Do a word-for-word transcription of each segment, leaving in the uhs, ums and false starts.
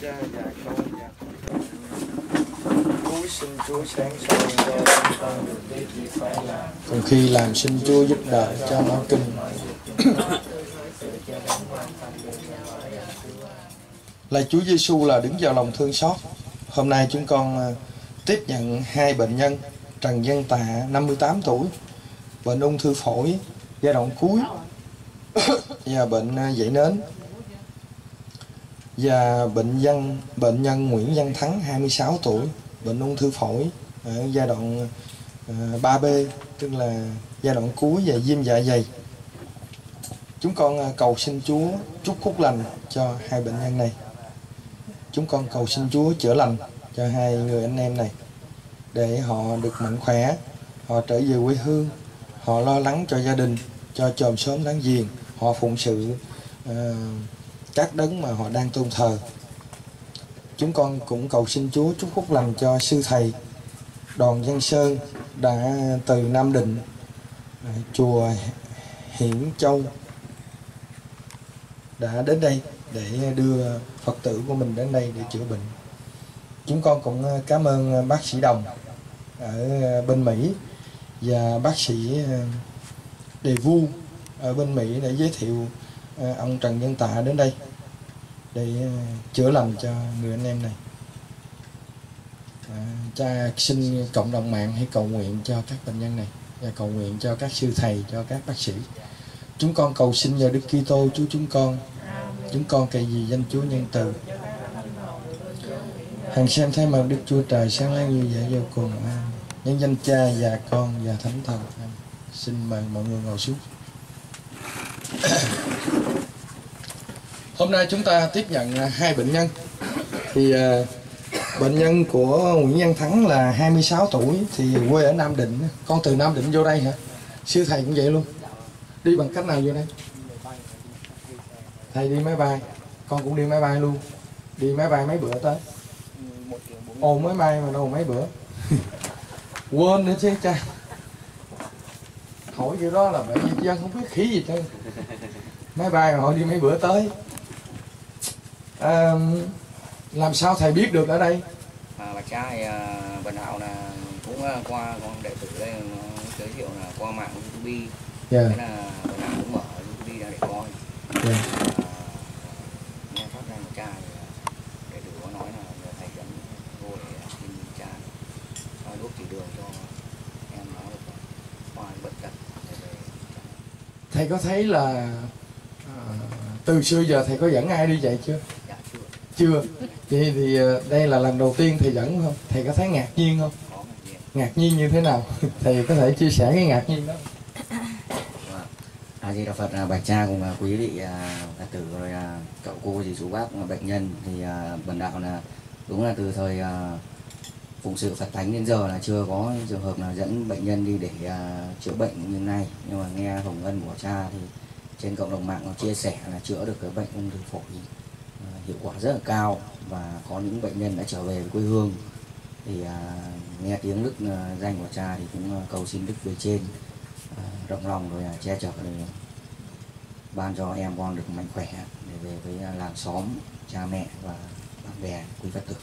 ra và con và cúi xin Chúa sáng soi cho con con được biết việc phải làm. Còn khi làm xin Chúa giúp đỡ cho nó kinh. Lạy Chúa Giêsu là đứng vào lòng thương xót. Hôm nay chúng con tiếp nhận hai bệnh nhân Trần Văn Tạ năm mươi tám tuổi, bệnh ung thư phổi giai đoạn cuối và bệnh dãy nến, và bệnh nhân bệnh nhân Nguyễn Văn Thắng hai mươi sáu tuổi, bệnh ung thư phổi ở giai đoạn ba B, tức là giai đoạn cuối và viêm dạ dày. Chúng con cầu xin Chúa chúc phúc lành cho hai bệnh nhân này. Chúng con cầu xin Chúa chữa lành cho hai người anh em này, để họ được mạnh khỏe, họ trở về quê hương, họ lo lắng cho gia đình, cho chòm xóm láng giềng, họ phụng sự uh, các đấng mà họ đang tôn thờ. Chúng con cũng cầu xin Chúa chúc phúc lành cho sư thầy Đoàn Văn Sơn đã từ Nam Định, uh, chùa Hiển Châu đã đến đây để đưa Phật tử của mình đến đây để chữa bệnh. Chúng con cũng cảm ơn bác sĩ Đồng ở bên Mỹ và bác sĩ Đề Vũ ở bên Mỹ để giới thiệu ông Trần Văn Tạ đến đây để chữa lành cho người anh em này. Cha xin cộng đồng mạng hãy cầu nguyện cho các bệnh nhân này và cầu nguyện cho các sư thầy, cho các bác sĩ. Chúng con cầu xin nhờ Đức Kitô Chúa chúng con. Chúng con cậy vì danh Chúa nhân từ. Hằng xem thay mặt Đức Chúa Trời sáng láng như vậy vô cùng. Nhân danh Cha và Con và Thánh Thần. Xin mời mọi người ngồi xuống. Hôm nay chúng ta tiếp nhận hai bệnh nhân. Thì uh, bệnh nhân của Nguyễn Văn Thắng là hai mươi sáu tuổi, thì quê ở Nam Định. Con từ Nam Định vô đây hả? Sư thầy cũng vậy luôn. Đi bằng cách nào vô đây? Thầy đi máy bay. Con cũng đi máy bay luôn. Đi máy bay mấy bữa tới. Ồ, mới may mà đâu mấy bữa. Quên nữa chứ cha. Hỏi kiểu đó là bởi vì dân không biết khí gì chứ. Máy bay mà họ đi mấy bữa tới. À, làm sao thầy biết được ở đây? À, bà cha thì uh, Bình Hậu là cũng uh, qua con đệ tử đây nó giới thiệu là qua mạng YouTube. Thế yeah. Là Bình Hậu cũng mở YouTube ra để coi. Yeah. À, nghe phát ra một cha thì đệ tử có nói là thầy dẫn vô để tìm cha nói đốt chỉ đường cho em nó được qua bất cập. Thầy có thấy là à, từ xưa giờ thầy có dẫn ai đi vậy chưa? Dạ, chưa. Chưa. Vậy thì đây là lần đầu tiên thầy dẫn không? Thầy có thấy ngạc nhiên không? Có, ngạc nhiên. Ngạc nhiên như thế nào? Thầy có thể chia sẻ cái ngạc nhiên đó. A Di Đà Phật, bạch cha cùng quý vị Phật tử rồi cậu cô dì chú bác bệnh nhân thì bần đạo là đúng là từ thời phụng sự Phật Thánh đến giờ là chưa có trường hợp là dẫn bệnh nhân đi để chữa bệnh như này, nhưng mà nghe hồng ân của cha thì trên cộng đồng mạng nó chia sẻ là chữa được cái bệnh ung thư phổi hiệu quả rất là cao, và có những bệnh nhân đã trở về quê hương thì nghe tiếng đức danh của cha thì cũng cầu xin đức về trên rộng lòng rồi che chở rồi ban cho em con được mạnh khỏe để về với làng xóm, cha mẹ và bạn bè quý Phật tử.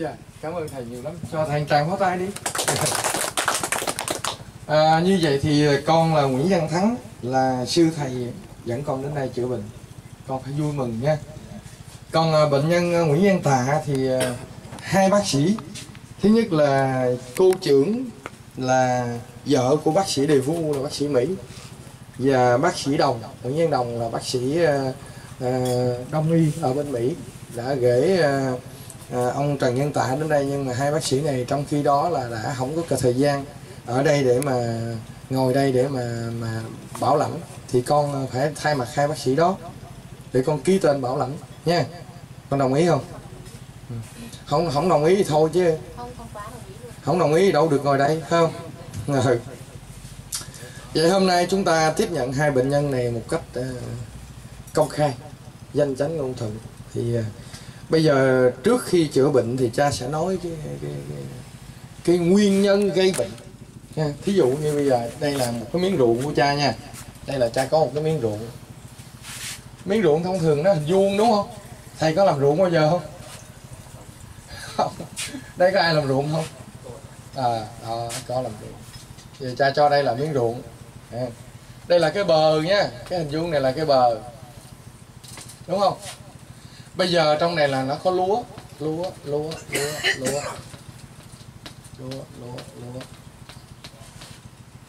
Dạ, cảm ơn thầy nhiều lắm. Cho thầy tràng pháo tay đi. À, như vậy thì con là Nguyễn Văn Thắng là sư thầy dẫn con đến đây chữa bệnh. Con phải vui mừng nha. Còn bệnh nhân Nguyễn Văn Tạ thì hai bác sĩ. Thứ nhất là cô trưởng là vợ của bác sĩ Đề Vũ là bác sĩ Mỹ, và bác sĩ Đồng, Nguyễn Văn Đồng là bác sĩ Đông y ở bên Mỹ đã gửi ông Trần Văn Tạ đến đây, nhưng mà hai bác sĩ này trong khi đó là đã không có thời gian ở đây để mà ngồi đây để mà mà bảo lãnh, thì con phải thay mặt hai bác sĩ đó để con ký tên bảo lãnh nha. Con đồng ý không? Không không đồng ý thì thôi chứ. Không đồng ý đâu được ngồi đây không? Ừ. Vậy hôm nay chúng ta tiếp nhận hai bệnh nhân này một cách uh, công khai, danh chánh ngôn thuận. Thì uh, bây giờ trước khi chữa bệnh thì cha sẽ nói cái, cái, cái, cái nguyên nhân gây bệnh nha. Thí dụ như bây giờ đây là một cái miếng ruộng của cha nha. Đây là cha có một cái miếng ruộng. Miếng ruộng thông thường nó hình vuông đúng không? Thầy có làm ruộng bao giờ không? Không. Đây có ai làm ruộng không? À, đó, có làm ruộng. Thì cha cho đây là miếng ruộng. Đây là cái bờ nha. Cái hình vuông này là cái bờ. Đúng không? Bây giờ trong này là nó có lúa. Lúa, lúa, lúa, lúa. Lúa, lúa, lúa.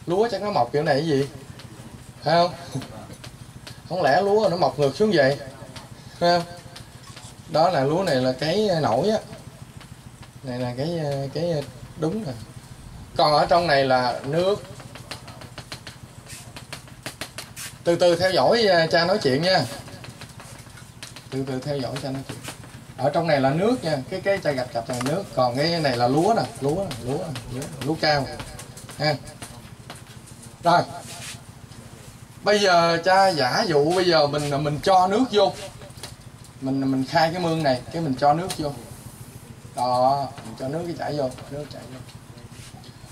Lúa chắc nó mọc kiểu này cái gì? Phải không? Không lẽ lúa nó mọc ngược xuống vậy? Phải không? Đó là lúa này là cái nổi á. Này là cái cái đúng rồi. Còn ở trong này là nước. Từ từ theo dõi cha nói chuyện nha. Từ từ theo dõi cha nói chuyện. Ở trong này là nước nha. Cái cái cha gạch cặp này nước. Còn cái này là lúa nè. Lúa nè. Lúa nè. Lúa, lúa cao. Ha. Rồi. Bây giờ cha giả dụ bây giờ mình mình cho nước vô. Mình mình khai cái mương này. Cái mình cho nước vô. Đó. Mình cho nước cái chảy vô. Nước chảy vô.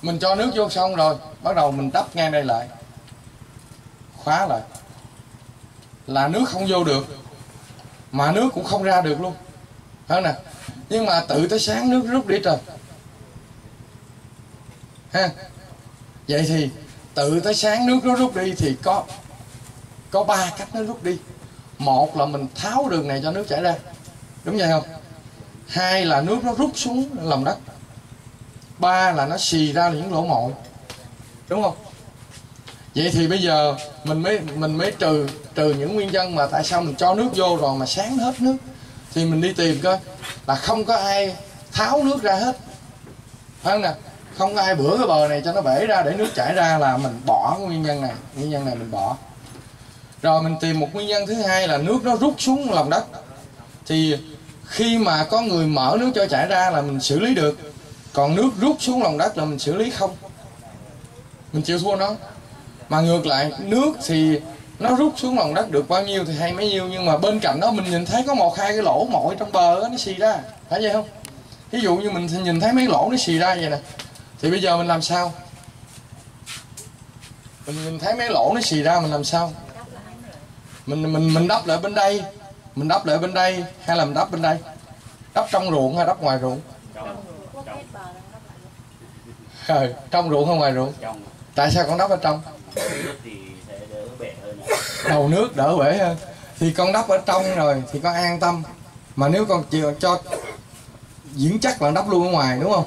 Mình cho nước vô xong rồi. Bắt đầu mình đắp ngang đây lại. Khóa lại. Là nước không vô được. Mà nước cũng không ra được luôn. Phải nè. Nhưng mà tự tới sáng nước rút đi trời. Ha. Vậy thì tự tới sáng nước nó rút đi thì có có ba cách nó rút đi. Một là mình tháo đường này cho nước chảy ra. Đúng vậy không? Hai là nước nó rút xuống lòng đất. Ba là nó xì ra những lỗ mồi. Đúng không? Vậy thì bây giờ mình mới mình mới trừ trừ những nguyên nhân mà tại sao mình cho nước vô rồi mà sáng hết nước. Thì mình đi tìm coi là không có ai tháo nước ra hết. Phải không nè? Không có ai bữa cái bờ này cho nó bể ra để nước chảy ra là mình bỏ nguyên nhân này. Nguyên nhân này mình bỏ. Rồi mình tìm một nguyên nhân thứ hai là nước nó rút xuống lòng đất. Thì khi mà có người mở nước cho chảy ra là mình xử lý được. Còn nước rút xuống lòng đất là mình xử lý không. Mình chịu thua nó. Mà ngược lại nước thì nó rút xuống lòng đất được bao nhiêu thì hay mấy nhiêu. Nhưng mà bên cạnh đó mình nhìn thấy có một hai cái lỗ mội trong bờ đó, nó xì ra. Phải vậy không? Ví dụ như mình nhìn thấy mấy lỗ nó xì ra vậy nè. Thì bây giờ mình làm sao? Mình mình thấy mấy lỗ nó xì ra mình làm sao? Mình mình mình đắp lại bên đây, mình đắp lại bên đây hay là mình đắp bên đây? Đắp trong ruộng hay đắp ngoài ruộng? Ờ, trong ruộng hay ngoài ruộng? Tại sao con đắp ở trong? Đầu nước đỡ bể hơn. Thì con đắp ở trong rồi thì con an tâm. Mà nếu con chịu cho vững chắc là đắp luôn ở ngoài đúng không?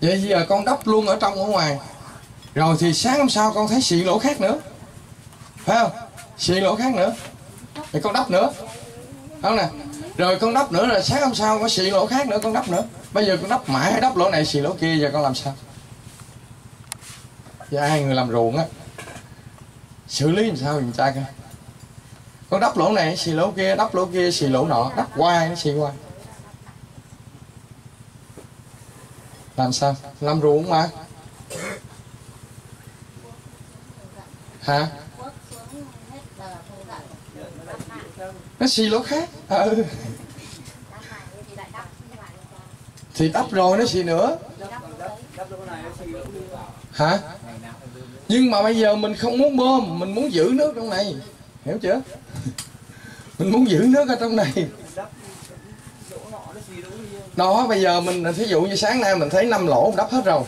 Vậy giờ con đắp luôn ở trong ở ngoài. Rồi thì sáng hôm sau con thấy xị lỗ khác nữa. Phải không? Xị lỗ khác nữa. Thì con đắp nữa. Phải không nè? Rồi con đắp nữa rồi sáng hôm sau có xị lỗ khác nữa con đắp nữa. Bây giờ con đắp mãi đắp lỗ này xị lỗ kia giờ con làm sao? Giờ ai người làm ruộng á. Xử lý làm sao dùm cha coi. Con đắp lỗ này xị lỗ kia, đắp lỗ kia xị lỗ nọ, đắp hoài nó xị hoài. Làm sao? Làm ruộng mà. Hả? Nó xì lỗ khác. Ừ. Thì đắp rồi nó xì nữa. Hả? Nhưng mà bây giờ mình không muốn bơm. Mình muốn giữ nước trong này. Hiểu chưa? Mình muốn giữ nước ở trong này. Đó, bây giờ mình, thí dụ như sáng nay mình thấy năm lỗ mình đắp hết rồi.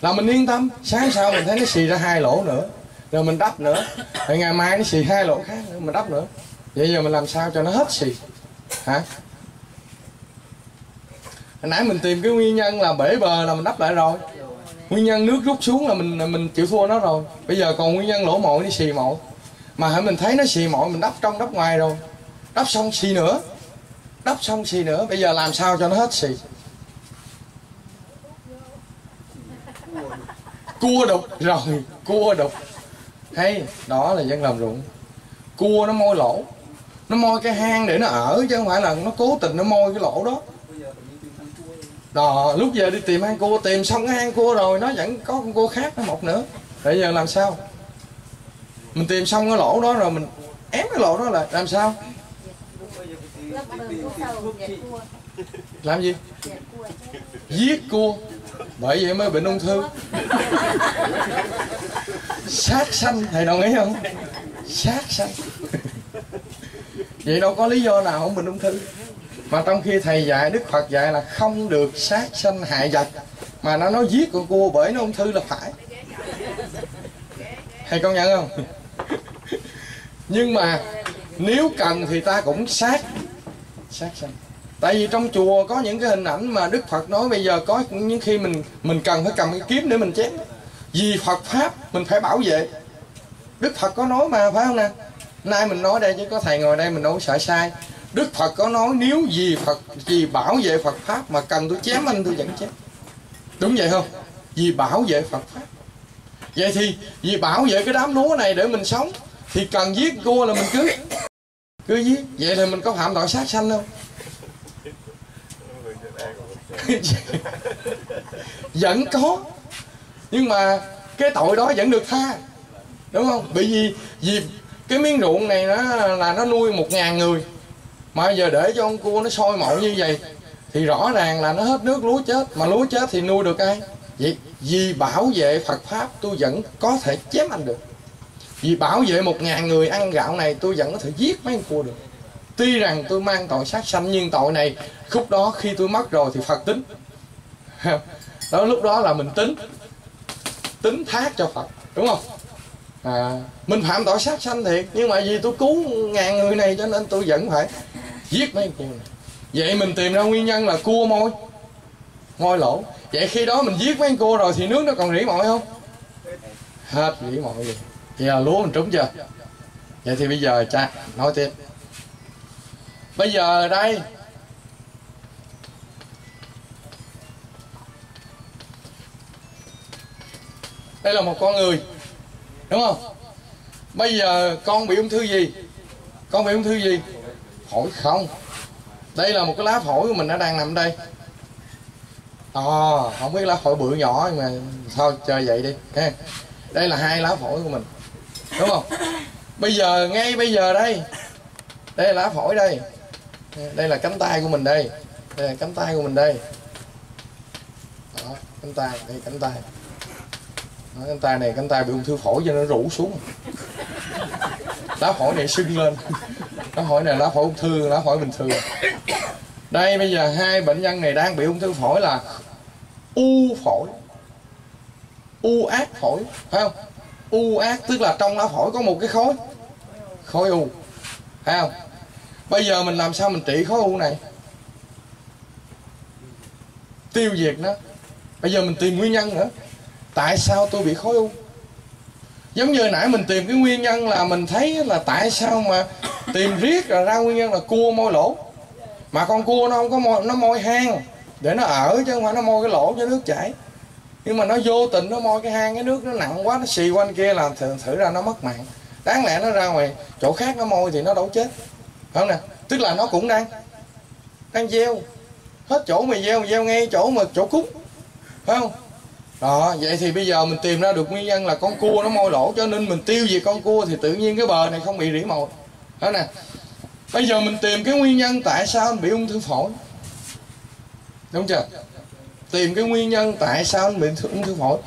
Là mình yên tâm, sáng sau mình thấy nó xì ra hai lỗ nữa. Rồi mình đắp nữa. Rồi ngày mai nó xì hai lỗ khác nữa, mình đắp nữa. Vậy giờ mình làm sao cho nó hết xì? Hả? Hồi nãy mình tìm cái nguyên nhân là bể bờ là mình đắp lại rồi. Nguyên nhân nước rút xuống là mình mình chịu thua nó rồi. Bây giờ còn nguyên nhân lỗ mội đi xì mội. Mà hãy mình thấy nó xì mội, mình đắp trong đắp ngoài rồi. Đắp xong xì nữa. Đắp xong xì nữa, bây giờ làm sao cho nó hết xì? Cua đục rồi, cua đục. Hay, đó là dân làm ruộng. Cua nó môi lỗ. Nó môi cái hang để nó ở chứ không phải là nó cố tình nó môi cái lỗ đó. Đó, lúc giờ đi tìm hang cua, tìm xong cái hang cua rồi nó vẫn có con cua khác nó mọc nữa. Bây giờ làm sao? Mình tìm xong cái lỗ đó rồi mình ém cái lỗ đó lại, làm sao? Làm gì? Giết cua. Bởi vậy mới bệnh ung thư. Sát sanh. Thầy đồng ý không? Sát sanh. Vậy đâu có lý do nào không bệnh ung thư. Mà trong khi thầy dạy, Đức Phật dạy là không được sát sanh hại vật, mà nó nói giết con cua bởi nó ung thư là phải. Thầy công nhận không? Nhưng mà nếu cần thì ta cũng sát sát sanh. Tại vì trong chùa có những cái hình ảnh mà Đức Phật nói bây giờ có những khi mình mình cần phải cầm cái kiếm để mình chém. Vì Phật Pháp mình phải bảo vệ. Đức Phật có nói mà, phải không nè? Nay mình nói đây chứ có thầy ngồi đây mình đâu sợ sai. Đức Phật có nói nếu vì Phật, vì bảo vệ Phật Pháp mà cần tôi chém anh tôi vẫn chém. Đúng vậy không? Vì bảo vệ Phật Pháp. Vậy thì vì bảo vệ cái đám lúa này để mình sống thì cần giết cua là mình cứ cứ giết. Vậy thì mình có phạm tội sát sanh không? Vẫn có. Nhưng mà cái tội đó vẫn được tha. Đúng không? Bởi vì, vì cái miếng ruộng này nó là nó nuôi một ngàn người, mà giờ để cho con cua nó sôi mậu như vậy thì rõ ràng là nó hết nước lúa chết. Mà lúa chết thì nuôi được ai? Vì, vì bảo vệ Phật Pháp tôi vẫn có thể chém anh được. Vì bảo vệ một ngàn người ăn gạo này tôi vẫn có thể giết mấy con cua được. Tuy rằng tôi mang tội sát sanh, nhưng tội này khúc đó khi tôi mất rồi thì Phật tính. Đó, lúc đó là mình tính tính thác cho Phật, đúng không? À, mình phạm tội sát sanh thiệt, nhưng mà vì tôi cứu ngàn người này cho nên tôi vẫn phải giết mấy con cua này. Vậy mình tìm ra nguyên nhân là cua môi môi lỗ. Vậy khi đó mình giết mấy con cua rồi thì nước nó còn rỉ mội không? Hết rỉ mội rồi. Vậy là lúa mình trúng chưa? Vậy thì bây giờ cha nói tiếp. Bây giờ đây Đây là một con người, đúng không? Bây giờ con bị ung thư gì? Con bị ung thư gì? Phổi không? Đây là một cái lá phổi của mình nó đang nằm đây. Ờ, à, không biết lá phổi bự nhỏ nhưng mà thôi chơi vậy đi. Okay. Đây là hai lá phổi của mình, đúng không? Bây giờ ngay bây giờ đây, đây là lá phổi đây, đây là cánh tay của mình đây, đây là cánh tay của mình đây. Đó, cánh tay, đây cánh tay. Cánh tay này, cánh tay bị ung thư phổi cho nó rũ xuống. Lá phổi này sưng lên. Lá phổi này lá phổi ung thư, lá phổi bình thường. Đây bây giờ hai bệnh nhân này đang bị ung thư phổi là u phổi, u ác phổi, phải không? U ác tức là trong lá phổi có một cái khối khối u, phải không? Bây giờ mình làm sao mình trị khối u này, tiêu diệt nó? Bây giờ mình tìm nguyên nhân nữa. Tại sao tôi bị khối u? Giống như nãy mình tìm cái nguyên nhân là mình thấy là tại sao mà tìm riết là ra nguyên nhân là cua môi lỗ. Mà con cua nó không có môi, nó môi hang để nó ở chứ không phải nó môi cái lỗ cho nước chảy. Nhưng mà nó vô tình nó môi cái hang, cái nước nó nặng quá, nó xì quanh kia là thử, thử ra nó mất mạng. Đáng lẽ nó ra ngoài chỗ khác nó môi thì nó đâu chết, phải không nè? Tức là nó cũng đang đang gieo hết chỗ mà gieo, gieo ngay chỗ mà chỗ cúng, phải không? Đó, vậy thì bây giờ mình tìm ra được nguyên nhân là con cua nó môi lỗ, cho nên mình tiêu diệt con cua thì tự nhiên cái bờ này không bị rỉ mồi. Đó nè. Bây giờ mình tìm cái nguyên nhân tại sao anh bị ung thư phổi. Đúng chưa? Tìm cái nguyên nhân tại sao anh bị ung thư phổi.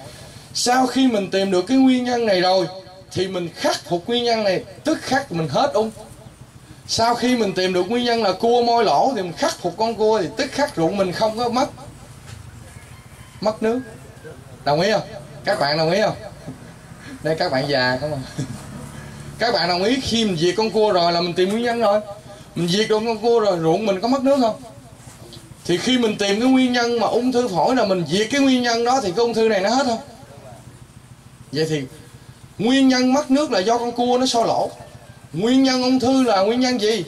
Sau khi mình tìm được cái nguyên nhân này rồi thì mình khắc phục nguyên nhân này, tức khắc mình hết ung. Sau khi mình tìm được nguyên nhân là cua môi lỗ thì mình khắc phục con cua thì tức khắc ruộng mình không có mất mất nước. Đồng ý không? Các bạn đồng ý không? Đây các bạn già không à? Các bạn đồng ý khi mình diệt con cua rồi là mình tìm nguyên nhân rồi. Mình diệt được con cua rồi ruộng mình có mất nước không? Thì khi mình tìm cái nguyên nhân mà ung thư phổi là mình diệt cái nguyên nhân đó thì cái ung thư này nó hết không? Vậy thì nguyên nhân mất nước là do con cua nó sôi lỗ. Nguyên nhân ung thư là nguyên nhân gì?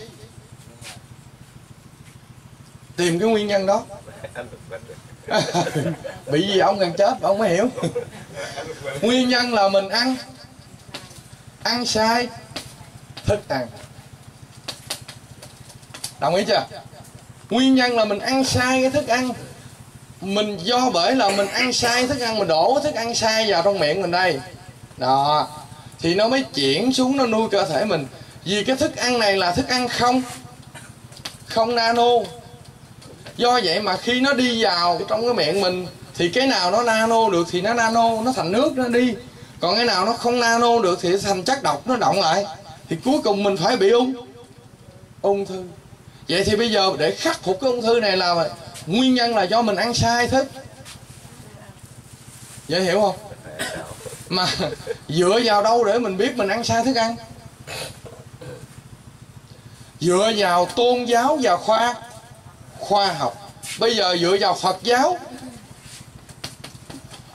Tìm cái nguyên nhân đó. Bị gì ông gần chết ông mới hiểu. Nguyên nhân là mình ăn ăn sai thức ăn. Đồng ý chưa? Nguyên nhân là mình ăn sai cái thức ăn. Mình do bởi là mình ăn sai thức ăn, mình đổ thức ăn sai vào trong miệng mình đây. Đó. Thì nó mới chuyển xuống nó nuôi cơ thể mình. Vì cái thức ăn này là thức ăn không không nano. Do vậy mà khi nó đi vào trong cái miệng mình thì cái nào nó nano được thì nó nano, nó thành nước nó đi. Còn cái nào nó không nano được thì thành chất độc nó đọng lại. Thì cuối cùng mình phải bị ung. ung thư. Vậy thì bây giờ để khắc phục cái ung thư này là nguyên nhân là do mình ăn sai thức. Dễ hiểu không? Mà dựa vào đâu để mình biết mình ăn sai thức ăn? Dựa vào tôn giáo và khoa khoa học. Bây giờ dựa vào Phật giáo.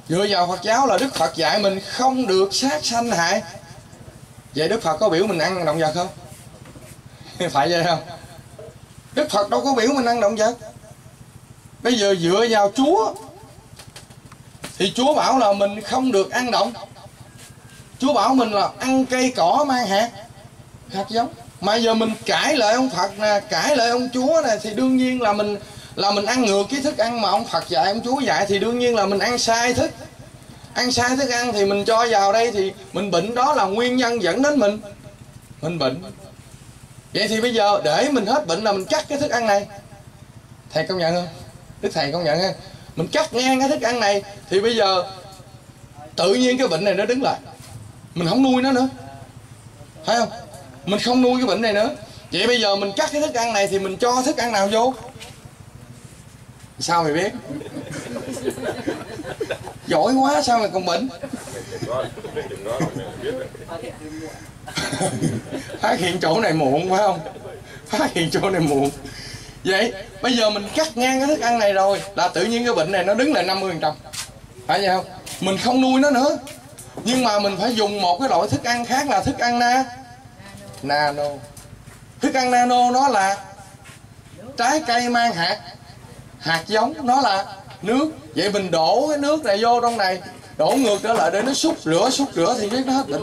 Dựa vào Phật giáo là Đức Phật dạy mình không được sát sanh hại. Vậy Đức Phật có biểu mình ăn động vật không? Phải vậy không? Đức Phật đâu có biểu mình ăn động vật. Bây giờ dựa vào Chúa thì Chúa bảo là mình không được ăn động. Chúa bảo mình là ăn cây cỏ mang hạt, hạt giống. Mà giờ mình cãi lời ông Phật nè, cãi lời ông Chúa nè, thì đương nhiên là mình là mình ăn ngược cái thức ăn mà ông Phật dạy, ông Chúa dạy, thì đương nhiên là mình ăn sai thức. Ăn sai thức ăn thì mình cho vào đây thì mình bệnh, đó là nguyên nhân dẫn đến mình mình bệnh. Vậy thì bây giờ để mình hết bệnh là mình cắt cái thức ăn này. Thầy công nhận không? Đức thầy công nhận ha. Mình cắt ngang cái thức ăn này thì bây giờ tự nhiên cái bệnh này nó đứng lại. Mình không nuôi nó nữa. Thấy không? Mình không nuôi cái bệnh này nữa. Vậy bây giờ mình cắt cái thức ăn này thì mình cho thức ăn nào vô? Sao mày biết? Giỏi quá, sao mày còn bệnh? Phát hiện chỗ này muộn phải không? Phát hiện chỗ này muộn. Vậy bây giờ mình cắt ngang cái thức ăn này rồi là tự nhiên cái bệnh này nó đứng lại năm mươi phần trăm. Phải vậy không? Mình không nuôi nó nữa. Nhưng mà mình phải dùng một cái loại thức ăn khác là thức ăn na Nano. Thức ăn nano nó là trái cây mang hạt, hạt giống, nó là nước. Vậy mình đổ cái nước này vô trong này, đổ ngược trở lại để nó xúc rửa, xúc rửa thì biết nó hết bệnh.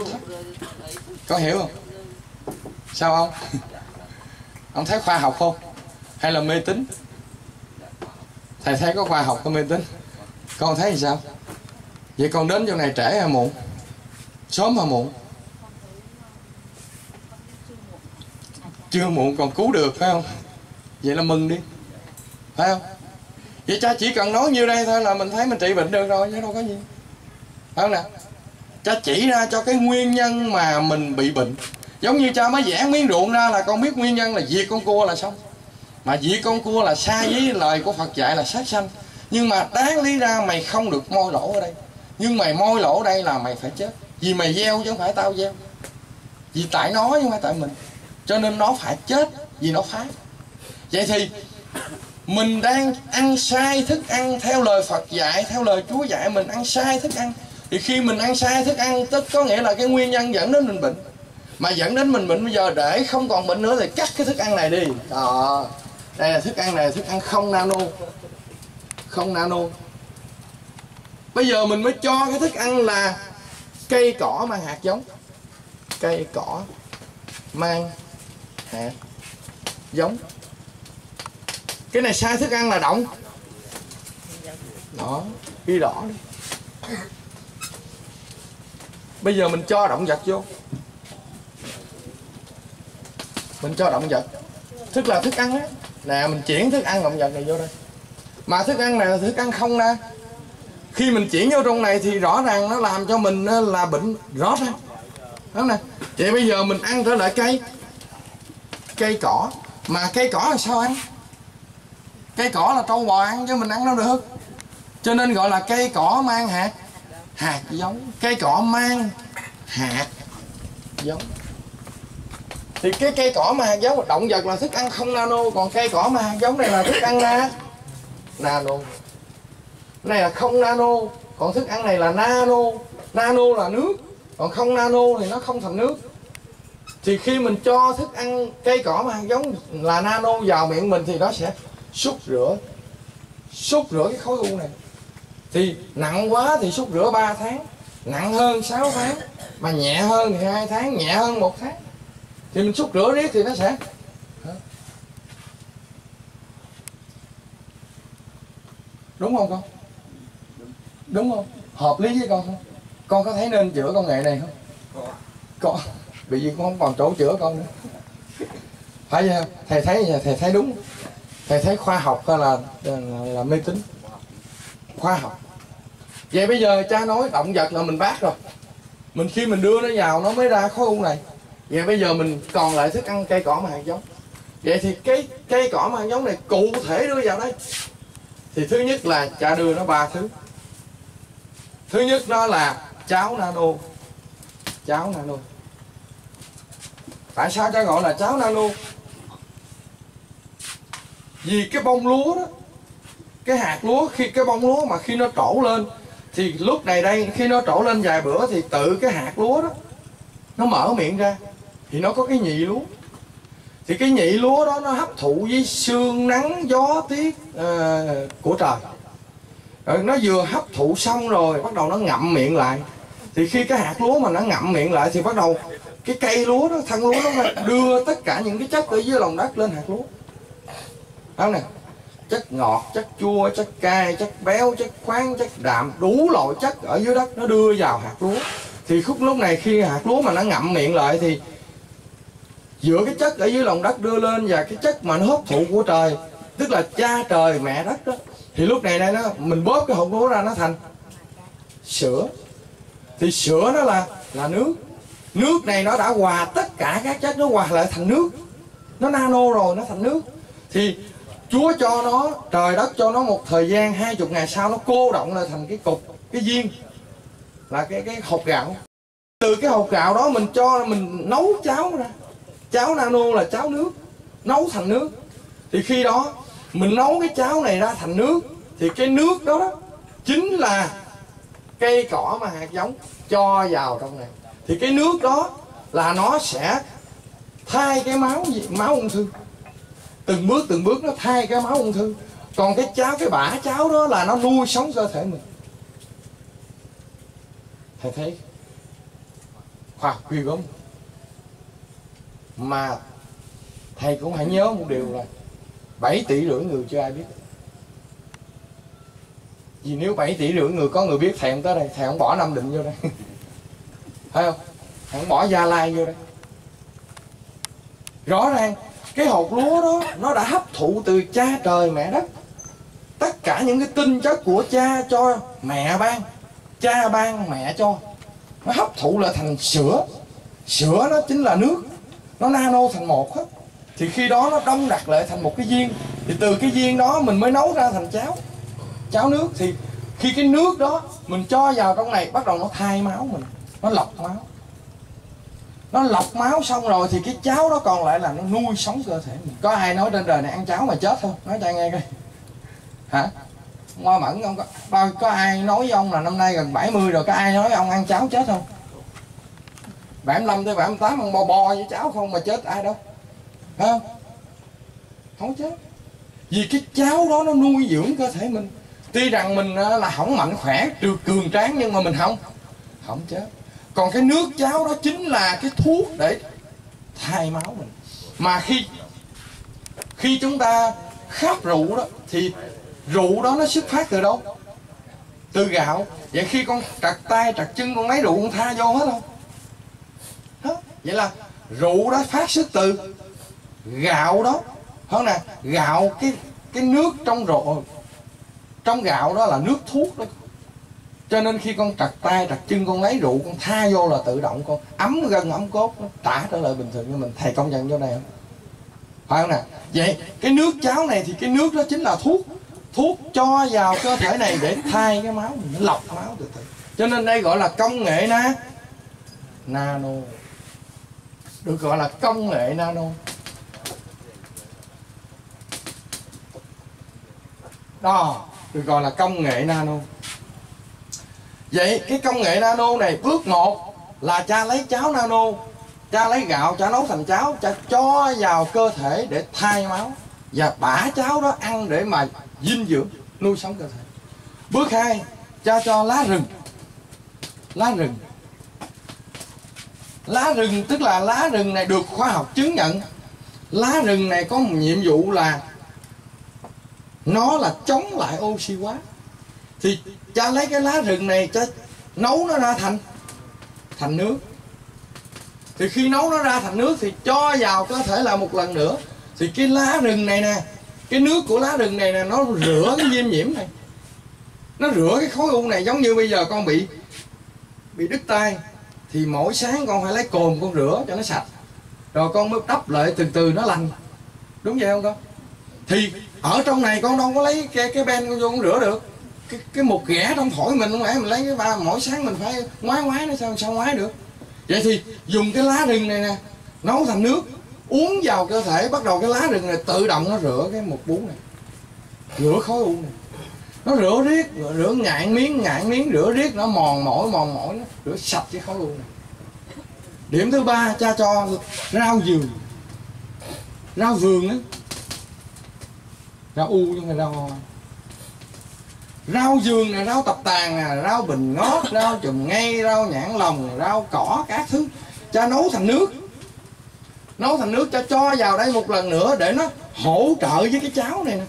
Có hiểu không? Sao không? Ông thấy khoa học không? Hay là mê tín? Thầy thấy có khoa học có mê tín? Con thấy thì sao? Vậy con đến chỗ này trễ hay muộn? Sớm hay muộn? Chưa muộn còn cứu được phải không? Vậy là mừng đi. Phải không? Vậy cha chỉ cần nói nhiêu đây thôi là mình thấy mình trị bệnh được rồi, chứ đâu có gì. Phải không nè? Cha chỉ ra cho cái nguyên nhân mà mình bị bệnh. Giống như cha mới vẽ miếng ruộng ra là con biết nguyên nhân là diệt con cua là xong. Mà diệt con cua là sai với lời của Phật dạy là sát sanh. Nhưng mà đáng lý ra mày không được môi lỗ ở đây. Nhưng mày môi lỗ ở đây là mày phải chết. Vì mày gieo chứ không phải tao gieo. Vì tại nó chứ không phải tại mình. Cho nên nó phải chết vì nó phá. Vậy thì mình đang ăn sai thức ăn theo lời Phật dạy, theo lời Chúa dạy, mình ăn sai thức ăn. Thì khi mình ăn sai thức ăn tức có nghĩa là cái nguyên nhân dẫn đến mình bệnh. Mà dẫn đến mình bệnh bây giờ để không còn bệnh nữa thì cắt cái thức ăn này đi. Đó. Đây là thức ăn này, thức ăn không nano. Không nano. Bây giờ mình mới cho cái thức ăn là cây cỏ mang hạt giống. Cây cỏ mang hạt giống. Cái này sai thức ăn là động. Đó, ghi đỏ đi. Bây giờ mình cho động vật vô. Mình cho động vật. Tức là thức ăn á. Nè, mình chuyển thức ăn động vật này vô đây. Mà thức ăn này là thức ăn không nè. Khi mình chuyển vô trong này thì rõ ràng nó làm cho mình là bệnh rõ ràng. Đúng nè. Vậy bây giờ mình ăn trở lại cây. Cây cỏ. Mà cây cỏ là sao ăn? Cây cỏ là trâu bò ăn chứ mình ăn đâu được. Cho nên gọi là cây cỏ mang hạt, hạt giống. Cây cỏ mang hạt giống. Thì cái cây cỏ mà hạt giống, động vật là thức ăn không nano. Còn cây cỏ mà hạt giống này là thức ăn na Nano. Này là không nano. Còn thức ăn này là nano. Nano là nước. Còn không nano thì nó không thành nước. Thì khi mình cho thức ăn cây cỏ mà hạt giống là nano vào miệng mình thì nó sẽ xúc rửa, xúc rửa cái khối u này. Thì nặng quá thì xúc rửa ba tháng, nặng hơn sáu tháng, mà nhẹ hơn thì hai tháng, nhẹ hơn một tháng. Thì mình xúc rửa riết thì nó sẽ. Đúng không con? Đúng không? Hợp lý với con không? Con có thấy nên chữa công nghệ này không? Con, bởi vì con không còn chỗ chữa con nữa. Phải vậy không? Thầy thấy thầy thấy đúng. Thầy thấy khoa học hay là, là, là mê tín? Khoa học. Vậy bây giờ cha nói động vật là mình bác rồi. Mình khi mình đưa nó vào nó mới ra khối u này. Vậy bây giờ mình còn lại thức ăn cây cỏ mà hạt giống. Vậy thì cái cây cỏ mang giống này cụ thể đưa vào đây thì thứ nhất là cha đưa nó ba thứ. Thứ nhất đó là cháo nano. Cháo nano. Tại sao cha gọi là cháo nano? Vì cái bông lúa đó, cái hạt lúa, khi cái bông lúa mà khi nó trổ lên thì lúc này đây, khi nó trổ lên vài bữa thì tự cái hạt lúa đó nó mở miệng ra thì nó có cái nhị lúa. Thì cái nhị lúa đó nó hấp thụ với sương nắng gió tiết uh, của trời. Rồi nó vừa hấp thụ xong rồi bắt đầu nó ngậm miệng lại. Thì khi cái hạt lúa mà nó ngậm miệng lại thì bắt đầu cái cây lúa đó, thân lúa nó đưa tất cả những cái chất ở dưới lòng đất lên hạt lúa. Đó nè, chất ngọt, chất chua, chất cay, chất béo, chất khoáng, chất đạm, đủ loại chất ở dưới đất nó đưa vào hạt lúa. Thì khúc lúc này khi hạt lúa mà nó ngậm miệng lại thì giữa cái chất ở dưới lòng đất đưa lên và cái chất mà nó hấp thụ của trời, tức là cha trời mẹ đất đó, thì lúc này đây nó mình bóp cái hạt lúa ra nó thành sữa. Thì sữa nó là là nước. Nước này nó đã hòa tất cả các chất, nó hòa lại thành nước. Nó nano rồi, nó thành nước. Thì Chúa cho nó, trời đất cho nó một thời gian hai chục ngày sau nó cô động lại thành cái cục, cái viên là cái cái hột gạo. Từ cái hột gạo đó mình cho mình nấu cháo ra. Cháo nano là cháo nước, nấu thành nước. Thì khi đó mình nấu cái cháo này ra thành nước thì cái nước đó, đó chính là cây cỏ mà hạt giống cho vào trong này. Thì cái nước đó là nó sẽ thay cái máu máu ung thư. Từng bước từng bước nó thay cái máu ung thư. Còn cái cháo, cái bã cháo đó là nó nuôi sống cơ thể mình. Thầy thấy khoa học ghê gớm. Mà thầy cũng hãy nhớ một điều là bảy tỷ rưỡi người chưa ai biết. Vì nếu bảy tỷ rưỡi người có người biết, thầy không tới đây, thầy không bỏ Nam Định vô đây. Thấy không? Thầy không bỏ Gia Lai vô đây. Rõ ràng cái hột lúa đó nó đã hấp thụ từ cha trời mẹ đất tất cả những cái tinh chất của cha cho mẹ ban, cha ban mẹ cho, nó hấp thụ lại thành sữa. Sữa nó chính là nước, nó nano thành một hết. Thì khi đó nó đông đặc lại thành một cái viên. Thì từ cái viên đó mình mới nấu ra thành cháo, cháo nước. Thì khi cái nước đó mình cho vào trong này, bắt đầu nó thay máu mình, nó lọc máu. Nó lọc máu xong rồi thì cái cháo đó còn lại là nó nuôi sống cơ thể mình. Có ai nói trên đời này ăn cháo mà chết không? Nói cho anh nghe coi. Hả? Ngoa mẫn không có. Bao, có ai nói với ông là năm nay gần bảy mươi rồi, có ai nói ông ăn cháo chết không? bảy mươi lăm tới bảy mươi tám ông bò bò với cháo không mà chết ai đâu. Phải không? Không chết. Vì cái cháo đó nó nuôi dưỡng cơ thể mình. Tuy rằng mình là không mạnh khỏe, trừ cường tráng nhưng mà mình không Không chết. Còn cái nước cháo đó chính là cái thuốc để thay máu mình. Mà khi Khi chúng ta khát rượu đó thì rượu đó nó xuất phát từ đâu? Từ gạo. Vậy khi con trật tay trật chân con lấy rượu con tha vô hết không? Hết. Vậy là rượu đó phát xuất từ gạo đó. Hơn nè, gạo cái cái nước trong rượu, trong gạo đó là nước thuốc đó. Cho nên khi con trật tay trật chân con lấy rượu con tha vô là tự động con ấm gân ấm cốt nó tả trở lại bình thường cho mình. Thầy công nhận chỗ này không? Phải không nè? Vậy cái nước cháo này thì cái nước đó chính là thuốc, thuốc cho vào cơ thể này để thay cái máu mình, lọc máu từ từ. Cho nên đây gọi là công nghệ na nano, được gọi là công nghệ nano. Đó, được gọi là công nghệ nano. Vậy cái công nghệ nano này, bước một là cha lấy cháo nano, cha lấy gạo, cha nấu thành cháo, cha cho vào cơ thể để thay máu. Và bã cháo đó ăn để mà dinh dưỡng, nuôi sống cơ thể. Bước hai, cha cho lá rừng. Lá rừng Lá rừng tức là lá rừng này được khoa học chứng nhận. Lá rừng này có một nhiệm vụ là nó là chống lại oxy hóa. Thì cha lấy cái lá rừng này, cha nấu nó ra thành Thành nước. Thì khi nấu nó ra thành nước thì cho vào cơ thể là một lần nữa. Thì cái lá rừng này nè, cái nước của lá rừng này nè, nó rửa cái viêm nhiễm này, nó rửa cái khối u này. Giống như bây giờ con bị Bị đứt tay thì mỗi sáng con phải lấy cồn con rửa cho nó sạch, rồi con mới đắp lại từ từ nó lành. đúng vậy không con? Thì ở trong này con đâu có lấy cái cái ben con vô con rửa được. Cái, cái một ghẻ trong thổi mình không lẽ mình lấy cái ba mỗi sáng mình phải ngoái ngoái nó sao sao ngoái được. Vậy thì dùng cái lá rừng này nè, nấu thành nước uống vào cơ thể, bắt đầu cái lá rừng này tự động nó rửa cái một bún này, rửa khối u này, nó rửa riết, rửa ngạn miếng ngạn miếng, rửa riết nó mòn mỏi mòn mỏi, nó rửa sạch cái khối u này. Điểm thứ ba, cha cho rau vườn, rau vườn á, rau u chứ không phải rau. Rau vườn này, rau tập tàn nè, rau bình ngót, rau chùm ngay, rau nhãn lồng, rau cỏ, các thứ. Cha nấu thành nước, nấu thành nước cha cho vào đây một lần nữa để nó hỗ trợ với cái cháo này nè.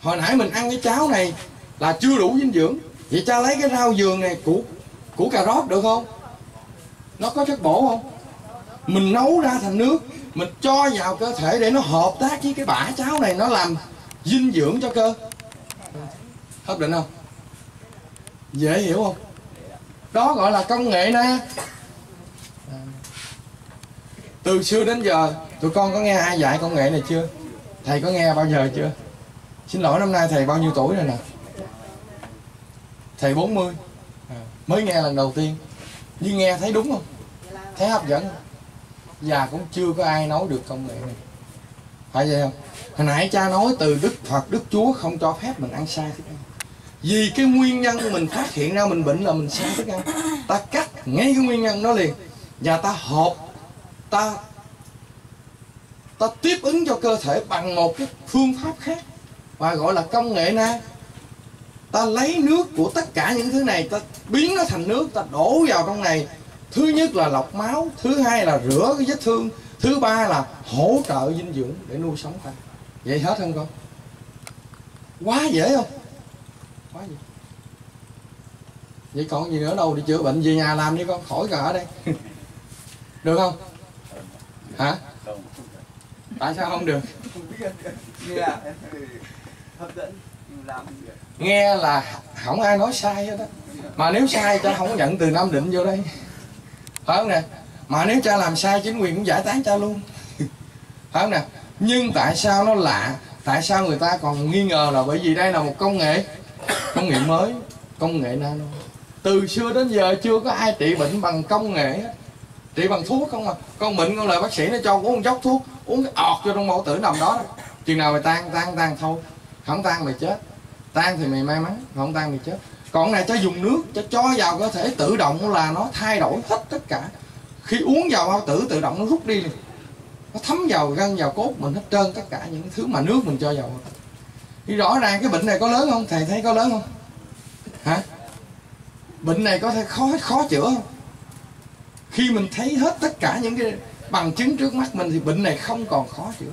Hồi nãy mình ăn cái cháo này là chưa đủ dinh dưỡng, vậy cha lấy cái rau vườn này, củ, củ cà rốt được không? Nó có chất bổ không? Mình nấu ra thành nước, mình cho vào cơ thể để nó hợp tác với cái bã cháo này, nó làm dinh dưỡng cho cơ. Hấp định không? Dễ hiểu không? Đó gọi là công nghệ nè. Từ xưa đến giờ tụi con có nghe ai dạy công nghệ này chưa? Thầy có nghe bao giờ chưa? Xin lỗi, năm nay thầy bao nhiêu tuổi rồi nè? Thầy bốn mươi. Mới nghe lần đầu tiên. Nhưng nghe thấy đúng không? Thấy hấp dẫn không? Và cũng chưa có ai nói được công nghệ này. Phải vậy không? Hồi nãy cha nói từ Đức Phật, Đức Chúa không cho phép mình ăn sai thức ăn. Vì cái nguyên nhân mình phát hiện ra mình bệnh là mình sai thức ăn, ta cắt ngay cái nguyên nhân đó liền. Và ta hợp, ta ta tiếp ứng cho cơ thể bằng một cái phương pháp khác và gọi là công nghệ na. Ta lấy nước của tất cả những thứ này, ta biến nó thành nước, ta đổ vào trong này. Thứ nhất là lọc máu, thứ hai là rửa cái vết thương, thứ ba là hỗ trợ dinh dưỡng để nuôi sống ta. Vậy hết không con? Quá dễ không? Quá dễ. Vậy còn gì nữa đâu để chữa bệnh, về nhà làm đi con, khỏi cả ở đây. Được không? Hả? Tại sao không được? Nghe là không ai nói sai hết đó. Mà nếu sai cha không có nhận từ Nam Định vô đây, phải không nè? Mà nếu cha làm sai chính quyền cũng giải tán cha luôn, phải không nè? Nhưng tại sao nó lạ? Tại sao người ta còn nghi ngờ là bởi vì đây là một công nghệ, công nghệ mới, công nghệ nano. Từ xưa đến giờ chưa có ai trị bệnh bằng công nghệ, trị bằng thuốc không à. Con bệnh con lời bác sĩ nó cho uống một chốc thuốc, uống cái ọt vô trong bao tử nằm đó, đó. Chừng nào mày tan, tan, tan thôi. Không tan mày chết. Tan thì mày may mắn, không tan mày chết. Còn này cho dùng nước, cho cho vào cơ thể tự động là nó thay đổi hết tất cả. Khi uống vào bao tử tự động nó rút đi liền. Nó thấm vào gân, vào cốt mình hết trơn, tất cả những thứ mà nước mình cho vào. Thì rõ ràng cái bệnh này có lớn không? Thầy thấy có lớn không? Hả? Bệnh này có thể khó khó chữa không? Khi mình thấy hết tất cả những cái bằng chứng trước mắt mình thì bệnh này không còn khó chữa.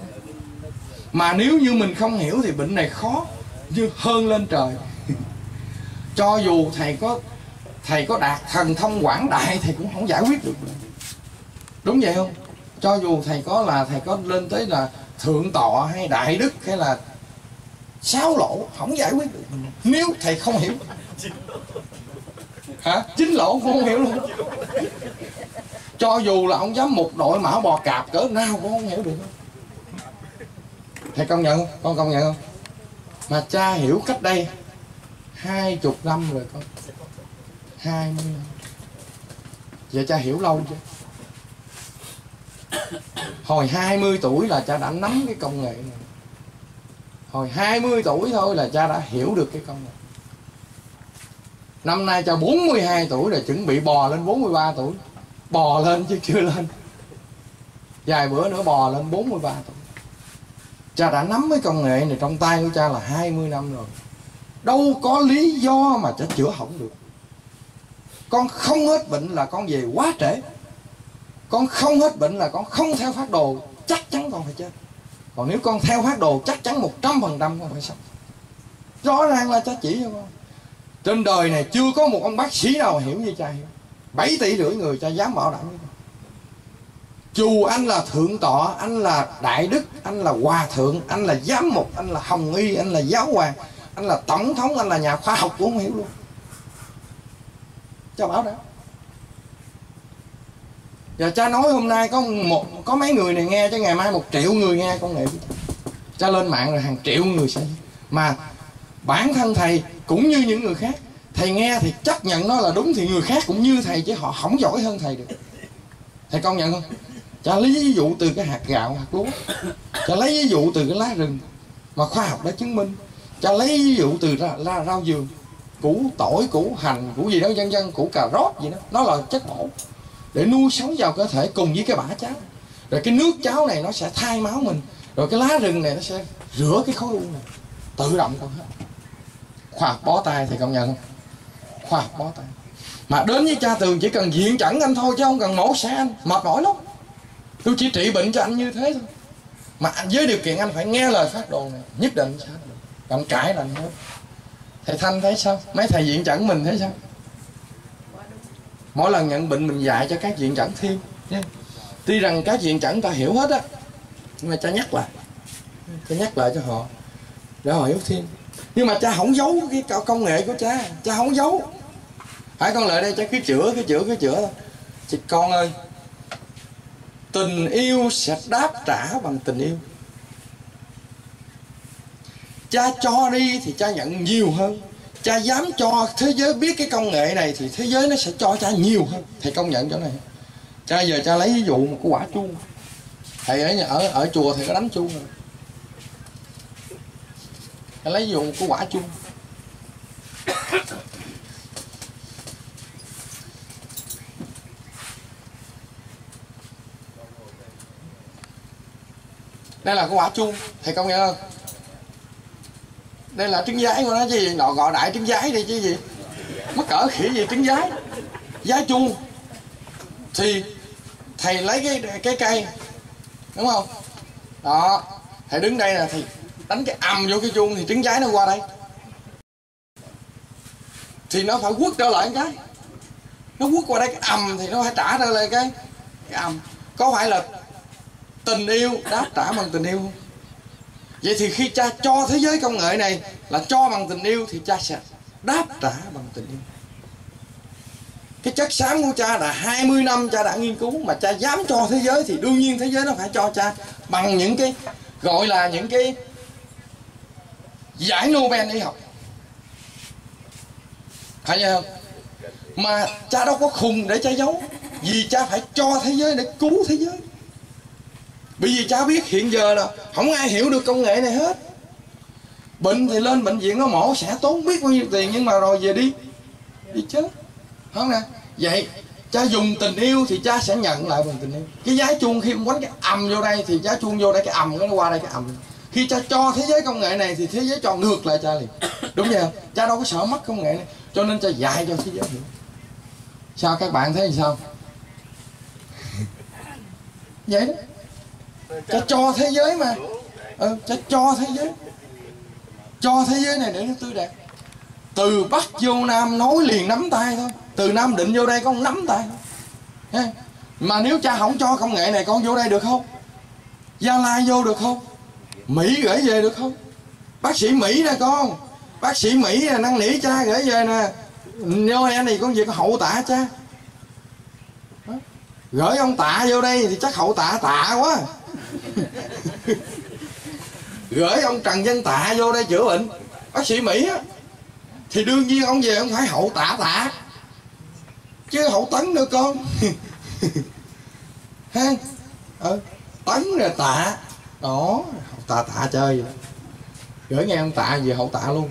Mà nếu như mình không hiểu thì bệnh này khó như hơn lên trời. Cho dù thầy có thầy có đạt thần thông quảng đại thì cũng không giải quyết được. Đúng vậy không? Cho dù thầy có là thầy có lên tới là thượng tọa hay đại đức hay là sáu lỗ không giải quyết được nếu thầy không hiểu. Hả? Chín lỗ cũng không hiểu luôn. Cho dù là ông giám mục đội mão bò cạp cỡ nào cũng không hiểu được. Thầy công nhận không? Con công nhận không? Mà cha hiểu cách đây hai chục năm rồi con, hai mươi năm. Vậy cha hiểu lâu chưa? Hồi hai mươi tuổi là cha đã nắm cái công nghệ này. Hồi hai mươi tuổi thôi là cha đã hiểu được cái công nghệ. Năm nay cha bốn mươi hai tuổi rồi, chuẩn bị bò lên bốn mươi ba tuổi. Bò lên chứ chưa lên. Vài bữa nữa bò lên bốn mươi ba tuổi. Cha đã nắm cái công nghệ này trong tay của cha là hai mươi năm rồi. Đâu có lý do mà cha chữa hỏng được. Con không hết bệnh là con về quá trễ. Con không hết bệnh là con không theo phác đồ, chắc chắn con phải chết. Còn nếu con theo phác đồ chắc chắn một trăm phần trăm con phải sống. Rõ ràng là cha chỉ cho con. Trên đời này chưa có một ông bác sĩ nào hiểu như cha hiểu. bảy tỷ rưỡi người cha dám bảo đảm với con. Dù anh là thượng tọa, anh là đại đức, anh là hòa thượng, anh là giám mục, anh là hồng y, anh là giáo hoàng, anh là tổng thống, anh là nhà khoa học cũng không hiểu luôn. Cha bảo đảm. Và cha nói hôm nay có một có mấy người này nghe, chứ ngày mai một triệu người nghe con nghĩ. Cha lên mạng rồi hàng triệu người sẽ, mà bản thân thầy cũng như những người khác, thầy nghe thì chấp nhận nó là đúng, thì người khác cũng như thầy chứ họ không giỏi hơn thầy được. Thầy công nhận không? Cha lấy ví dụ từ cái hạt gạo, hạt lúa. Cha lấy ví dụ từ cái lá rừng mà khoa học đã chứng minh. Cha lấy ví dụ từ ra, ra, rau dường, củ tỏi, củ hành, củ gì đó vân vân, củ cà rốt gì đó, nó là chất bổ để nuôi sống vào cơ thể cùng với cái bã cháo. Rồi cái nước cháo này nó sẽ thay máu mình, rồi cái lá rừng này nó sẽ rửa cái khối u này tự động con hết. Khoa học bó tay, thầy công nhận không? Khoa học bó tay. Mà đến với cha Tường chỉ cần diện chẩn anh thôi chứ không cần mổ xẻ anh, mệt mỏi lắm. Tôi chỉ trị bệnh cho anh như thế thôi, mà với điều kiện anh phải nghe lời phát đồ này, nhất định sẽ được. Còn cãi là anh hết. Thầy Thanh thấy sao? Mấy thầy diện chẩn mình thấy sao? Mỗi lần nhận bệnh mình dạy cho các diện chẩn thêm. Tuy rằng các diện chẩn ta hiểu hết á, nhưng mà cha nhắc lại, cha nhắc lại cho họ để họ hiểu thêm. Nhưng mà cha không giấu cái công nghệ của cha, cha không giấu. Hãy con lại đây cha cứ chữa, cứ chữa, cứ chữa. Chị con ơi, tình yêu sẽ đáp trả bằng tình yêu. Cha cho đi thì cha nhận nhiều hơn. Cha dám cho thế giới biết cái công nghệ này thì thế giới nó sẽ cho cha nhiều hơn. Thầy công nhận chỗ này. Cha giờ cha lấy ví dụ một cái quả chuông. Thầy ở nhà, ở ở chùa thầy có đánh chuông rồi. Cha lấy ví dụ một cái quả chuông. Đây là cái quả chuông, thầy công nhận không? Đây là trứng giái của nó chứ gì, gọi đại trứng giái đi chứ gì. Mắc cỡ khỉ gì trứng giái. Giái chuông. Thì thầy lấy cái cái cây, đúng không? Đó, thầy đứng đây là thầy đánh cái ầm vô cái chuông thì trứng giái nó qua đây. Thì nó phải quất trở lại cái. Nó quất qua đây cái ầm thì nó phải trả trở lại cái cái ầm. Có phải là tình yêu đáp trả bằng tình yêu không? Vậy thì khi cha cho thế giới công nghệ này là cho bằng tình yêu thì cha sẽ đáp trả bằng tình yêu. Cái chất xám của cha là hai mươi năm cha đã nghiên cứu, mà cha dám cho thế giới thì đương nhiên thế giới nó phải cho cha bằng những cái gọi là những cái giải Nobel y học. Phải vậy không? Mà cha đâu có khùng để cha giấu, vì cha phải cho thế giới để cứu thế giới. Bởi vì cha biết hiện giờ là không ai hiểu được công nghệ này hết. Bệnh thì lên bệnh viện nó mổ sẽ tốn biết bao nhiêu tiền, nhưng mà rồi về đi đi chết, không nè. Vậy cha dùng tình yêu thì cha sẽ nhận lại bằng tình yêu. Cái giá chuông khi quánh cái ầm vô đây thì giá chuông vô đây cái ầm nó qua đây cái ầm. Khi cha cho thế giới công nghệ này thì thế giới cho ngược lại cha liền, đúng vậy không? Cha đâu có sợ mất công nghệ này, cho nên cha dạy cho thế giới hiểu. Sao các bạn thấy sao? Vậy đó. Cha cho thế giới mà. Ừ, cha cho thế giới, cho thế giới này để nó tươi đẹp. Từ Bắc vô Nam nói liền nắm tay thôi. Từ Nam Định vô đây con nắm tay thôi. Mà nếu cha không cho công nghệ này con vô đây được không? Gia Lai vô được không? Mỹ gửi về được không? Bác sĩ Mỹ nè con, bác sĩ Mỹ nè, năn nỉ cha gửi về nè. Noel này con về con hậu tạ cha. Gửi ông Tạ vô đây thì chắc hậu Tạ tạ quá. Gửi ông Trần Văn Tạ vô đây chữa bệnh, bác sĩ Mỹ á, thì đương nhiên ông về ông phải hậu Tạ tạ chứ hậu Tấn nữa con. Ha, ừ, Tấn rồi Tạ đó, hậu Tạ tạ chơi vậy. Gửi nghe ông Tạ về hậu Tạ luôn.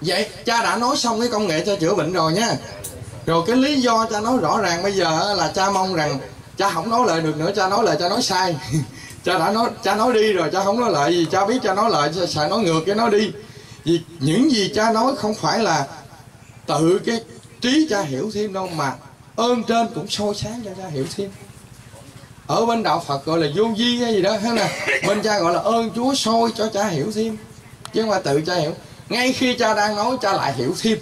Vậy cha đã nói xong cái công nghệ cho chữa bệnh rồi nha. Rồi cái lý do cha nói rõ ràng bây giờ là cha mong rằng cha không nói lời được nữa, cha nói lời cha nói sai. Cha đã nói, cha nói đi rồi cha không nói lời, vì cha biết cha nói lời sẽ nói ngược cái nói đi. Vì những gì cha nói không phải là tự cái trí cha hiểu thêm đâu, mà ơn trên cũng soi sáng cho cha hiểu thêm. Ở bên đạo Phật gọi là vô vi hay gì đó thế nè, bên cha gọi là ơn Chúa soi cho cha hiểu thêm, chứ mà tự cha hiểu. Ngay khi cha đang nói cha lại hiểu thêm.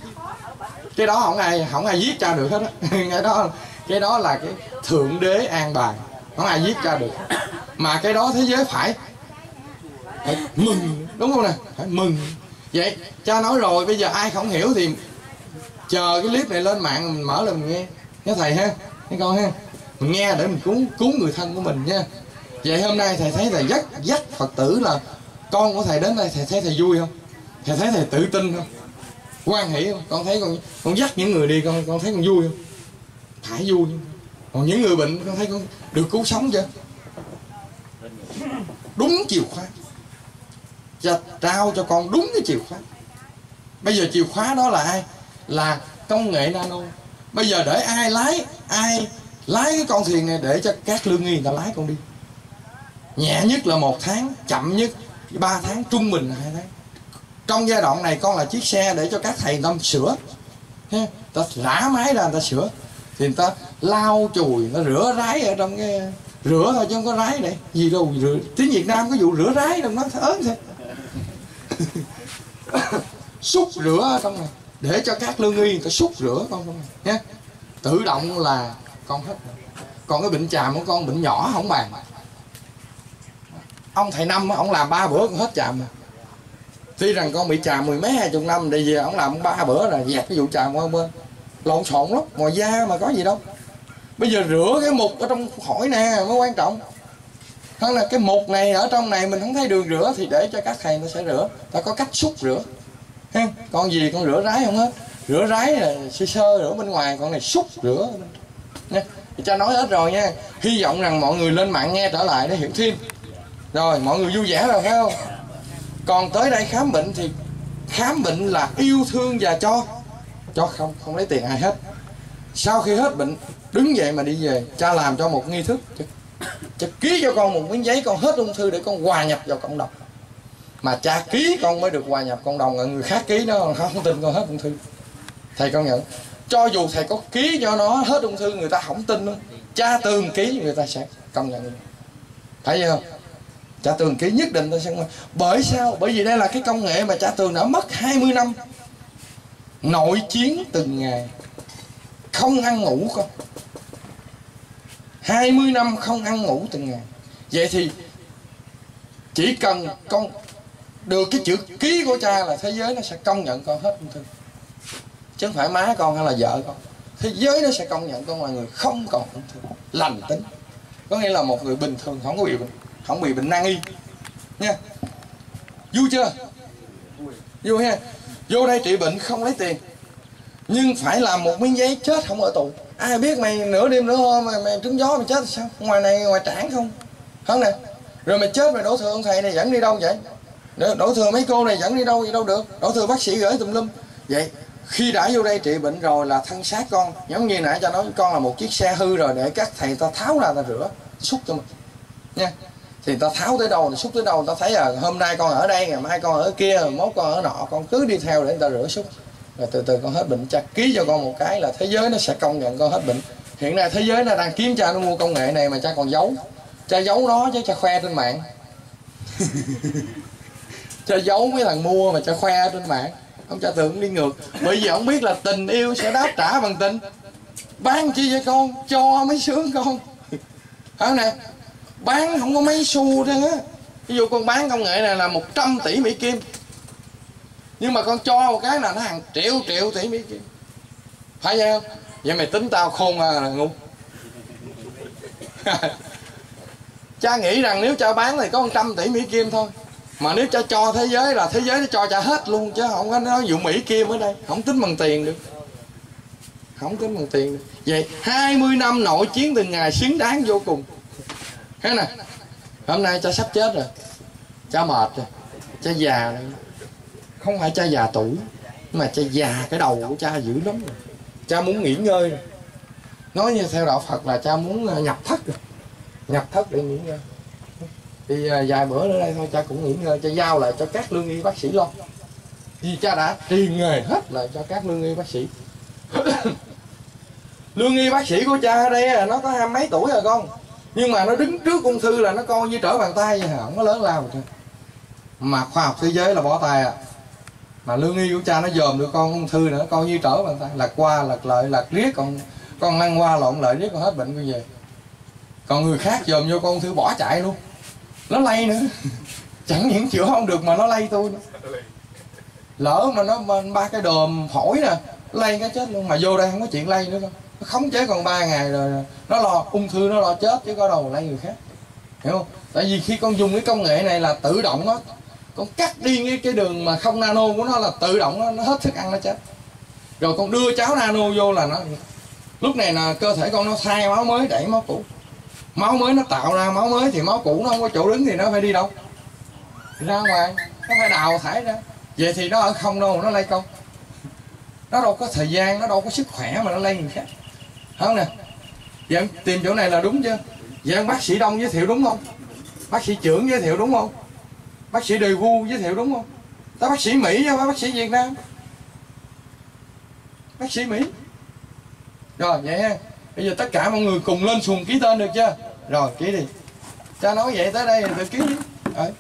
Cái đó không ai không ai giết cha được hết á. Cái đó cái đó là cái thượng đế an bài, không ai giết cha được. Mà cái đó thế giới phải, phải mừng, đúng không nè? Phải mừng. Vậy cha nói rồi, bây giờ ai không hiểu thì chờ cái clip này lên mạng mình mở lên mình nghe, nghe thầy ha. Thấy con ha, mình nghe để mình cứu cứu người thân của mình nha. Vậy hôm nay thầy thấy thầy dắt dắt Phật tử là con của thầy đến đây, thầy thấy thầy vui không? Thầy thấy thầy tự tin không? Quan hỷ không? Con thấy con con dắt những người đi con con thấy con vui không? Phải vui. Còn những người bệnh con thấy con được cứu sống chưa? Đúng chìa khóa. Trao cho con đúng cái chìa khóa. Bây giờ chìa khóa đó là ai? Là công nghệ nano. Bây giờ để ai lái, ai lái cái con thuyền này để cho các lương nghi người ta lái con đi. Nhẹ nhất là một tháng, chậm nhất ba tháng, trung bình là hai tháng. Trong giai đoạn này con là chiếc xe để cho các thầy người ta sửa. Người ta rã máy ra người ta sửa. Thì người ta lau chùi, người ta rửa rái ở trong cái... Rửa thôi chứ không có rái này. Gì đâu, rửa... Tiếng Việt Nam có vụ rửa rái đâu, nó ớn thôi. Xúc rửa trong này. Để cho các lương y người ta xúc rửa con trong này nhé. Tự động là con hết. Còn cái bệnh chàm của con, bệnh nhỏ không bàn. Ông thầy Năm, ông làm ba bữa con hết chàm rồi. Tuy rằng con bị chàm mười mấy hai chục năm, để về ông làm ba bữa rồi dẹp cái vụ chàm qua bên. Lộn xộn lắm, ngoài da mà có gì đâu. Bây giờ rửa cái mục ở trong hỏi nè mới quan trọng. Hơn là cái mục này ở trong này mình không thấy đường rửa thì để cho các thầy nó sẽ rửa. Ta có cách xúc rửa. Ha? Con gì con rửa rái không hết. Rửa rái là sơ sơ rửa bên ngoài, con này xúc rửa. Nha. Cha nói hết rồi nha. Hy vọng rằng mọi người lên mạng nghe trở lại để hiểu thêm. Rồi mọi người vui vẻ rồi phải không? Còn tới đây khám bệnh thì khám bệnh là yêu thương và cho. Cho không, không lấy tiền ai hết. Sau khi hết bệnh đứng dậy mà đi về, cha làm cho một nghi thức, cha ký cho con một miếng giấy con hết ung thư để con hòa nhập vào cộng đồng. Mà cha ký con mới được hòa nhập cộng đồng, người khác ký nó không tin con hết ung thư. Thầy công nhận, cho dù thầy có ký cho nó hết ung thư người ta không tin nữa. Cha từng ký người ta sẽ công nhận. Thấy không? Cha từng ký nhất định ta sẽ. Bởi sao? Bởi vì đây là cái công nghệ mà cha từng đã mất hai mươi năm nội chiến từng ngày, không ăn ngủ con. hai mươi năm không ăn ngủ từng ngày. Vậy thì chỉ cần con được cái chữ ký của cha là thế giới nó sẽ công nhận con hết ung thư. Chứ không phải má con hay là vợ con. Thế giới nó sẽ công nhận con là người không còn ung thư, lành tính. Có nghĩa là một người bình thường không có bị bệnh, không bị bệnh nan y. Nha. Vui chưa? Vui ha. Vô đây trị bệnh không lấy tiền. Nhưng phải làm một miếng giấy chết không ở tù. Ai biết mày nửa đêm nửa hôm mày, mày trúng gió mày chết sao? Ngoài này ngoài trảng không? Không nè. Rồi mày chết mày đổ thừa ông thầy này dẫn đi đâu vậy? Đổ thừa mấy cô này dẫn đi đâu vậy đâu được. Đổ thừa bác sĩ gửi tùm lum. Vậy khi đã vô đây trị bệnh rồi là thân xác con. Giống như nãy cho nói con là một chiếc xe hư rồi để các thầy ta tháo ra ta rửa. Xúc cho mình. Nha. Thì ta tháo tới đâu, xúc tới đâu ta thấy là hôm nay con ở đây, ngày mai con ở kia, mốt con ở nọ. Con cứ đi theo để người ta rửa xúc. Rồi từ từ con hết bệnh, cha ký cho con một cái là thế giới nó sẽ công nhận con hết bệnh. Hiện nay thế giới nó đang kiếm cha nó mua công nghệ này mà cha còn giấu. Cha giấu nó chứ cha khoe trên mạng. Cha giấu mấy thằng mua mà cha khoe trên mạng. Ông cha tưởng đi ngược. Bởi vì ông biết là tình yêu sẽ đáp trả bằng tình. Bán chi cho con, cho mấy sướng con. Phải không nè? Bán không có mấy xu đó á. Ví dụ con bán công nghệ này là một trăm tỷ Mỹ Kim. Nhưng mà con cho một cái là nó hàng triệu triệu tỷ Mỹ Kim. Phải vậy không? Vậy mày tính tao khôn à là ngu. Cha nghĩ rằng nếu cha bán thì có một trăm tỷ Mỹ Kim thôi. Mà nếu cha cho thế giới là thế giới nó cho cha hết luôn. Chứ không có nói vụ Mỹ Kim ở đây. Không tính bằng tiền được. Không tính bằng tiền được. Vậy hai mươi năm nội chiến từng ngày xứng đáng vô cùng. Thế nè. Hôm nay cha sắp chết rồi. Cha mệt rồi. Cha già rồi. Không phải cha già tuổi, mà cha già cái đầu của cha dữ lắm rồi. Cha muốn nghỉ ngơi rồi. Nói như theo đạo Phật là cha muốn nhập thất rồi. Nhập thất để nghỉ ngơi. Thì vài bữa nữa đây thôi cha cũng nghỉ ngơi. Cha giao lại cho các lương y bác sĩ lo. Vì cha đã truyền nghề hết lại cho các lương y bác sĩ. Lương y bác sĩ của cha ở đây là nó có hai mấy tuổi rồi con. Nhưng mà nó đứng trước ung thư là nó coi như trở bàn tay vậy hả? Không có lớn lao rồi. Mà khoa học thế giới là bỏ tay à. Mà lương y của cha nó dòm được con ung thư nữa, coi như trở bàn tay. Lạc qua, lạc lợi, lạc riết, con con lăn qua lộn lợi riết con hết bệnh con về. Còn người khác dòm vô con ung thư bỏ chạy luôn. Nó lây nữa. Chẳng những chữa không được mà nó lây tôi nữa. Lỡ mà nó ba cái đờm phổi nè, lây cái chết luôn. Mà vô đây không có chuyện lây nữa đâu. khống chế còn ba ngày rồi nó lo ung thư, nó lo chết chứ có đầu lại người khác, hiểu không? Tại vì khi con dùng cái công nghệ này là tự động đó, con cắt đi cái, cái đường mà không nano của nó là tự động đó, nó hết thức ăn nó chết. Rồi con đưa cháo nano vô là nó lúc này là cơ thể con nó sai máu mới đẩy máu cũ, máu mới nó tạo ra máu mới, thì máu cũ nó không có chỗ đứng thì nó phải đi đâu? Ra ngoài, nó phải đào thải ra. Vậy thì nó ở không đâu nó lây con, nó đâu có thời gian, nó đâu có sức khỏe mà nó lây người khác, phải không nè? Vậy em tìm chỗ này là đúng chưa? Vậy bác sĩ Đông giới thiệu đúng không? Bác sĩ Trưởng giới thiệu đúng không? Bác sĩ Đề Vũ giới thiệu đúng không? Tới bác sĩ Mỹ chứ bác sĩ Việt Nam, bác sĩ Mỹ. Rồi vậy ha, bây giờ tất cả mọi người cùng lên xuồng ký tên được chưa? Rồi ký đi, cha nói vậy tới đây rồi ký đi. Rồi.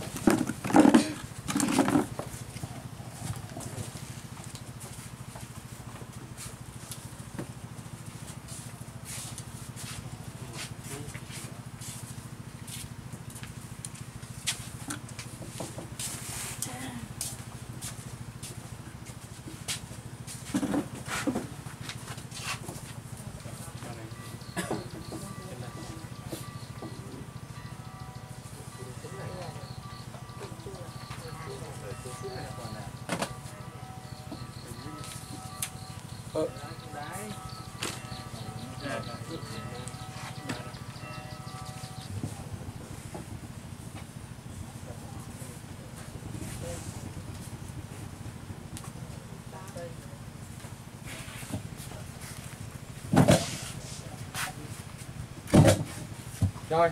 Rồi,